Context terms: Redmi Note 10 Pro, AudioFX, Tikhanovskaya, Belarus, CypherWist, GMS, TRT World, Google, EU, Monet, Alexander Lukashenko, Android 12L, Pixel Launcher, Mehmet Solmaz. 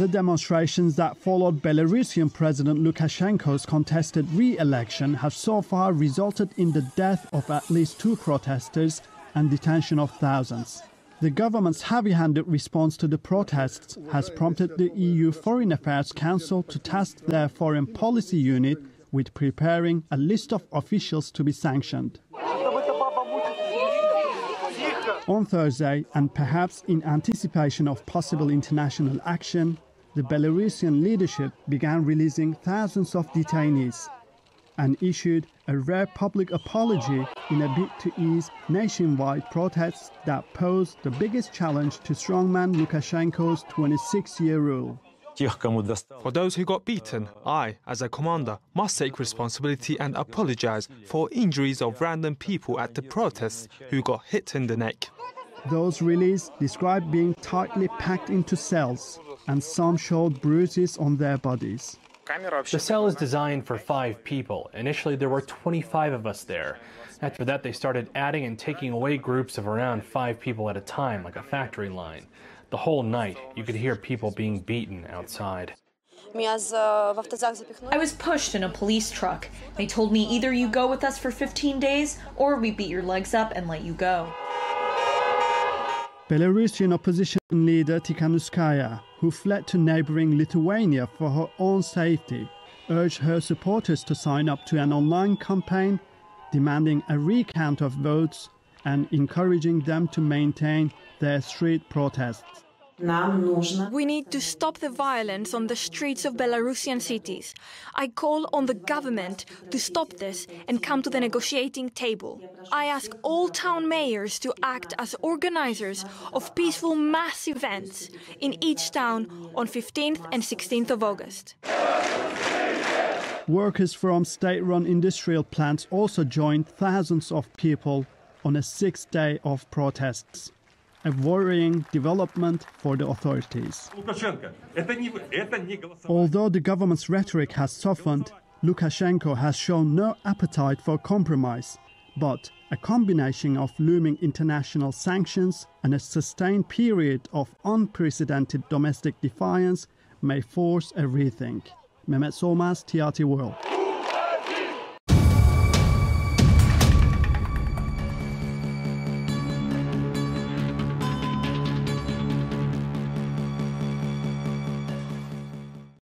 the demonstrations that followed Belarusian President Lukashenko's contested re-election have so far resulted in the death of at least 2 protesters and detention of thousands. The government's heavy-handed response to the protests has prompted the EU Foreign Affairs Council to task their Foreign Policy Unit with preparing a list of officials to be sanctioned. On Thursday, and perhaps in anticipation of possible international action, the Belarusian leadership began releasing thousands of detainees and issued a rare public apology in a bid to ease nationwide protests that pose the biggest challenge to strongman Lukashenko's 26-year rule. For those who got beaten, I, as a commander, must take responsibility and apologize for injuries of random people at the protests who got hit in the neck. Those released described being tightly packed into cells, and some showed bruises on their bodies. The cell is designed for 5 people. Initially, there were 25 of us there. After that, they started adding and taking away groups of around 5 people at a time, like a factory line. The whole night, you could hear people being beaten outside. I was pushed in a police truck. They told me either you go with us for 15 days or we beat your legs up and let you go. Belarusian opposition leader Tikhanovskaya, who fled to neighboring Lithuania for her own safety, urged her supporters to sign up to an online campaign demanding a recount of votes and encouraging them to maintain their street protests. We need to stop the violence on the streets of Belarusian cities. I call on the government to stop this and come to the negotiating table. I ask all town mayors to act as organizers of peaceful mass events in each town on 15th and 16th of August. Workers from state-run industrial plants also joined thousands of people on a 6th day of protests, a worrying development for the authorities. Although the government's rhetoric has softened, Lukashenko has shown no appetite for compromise, but a combination of looming international sanctions and a sustained period of unprecedented domestic defiance may force a rethink. Mehmet Solmaz, TRT World.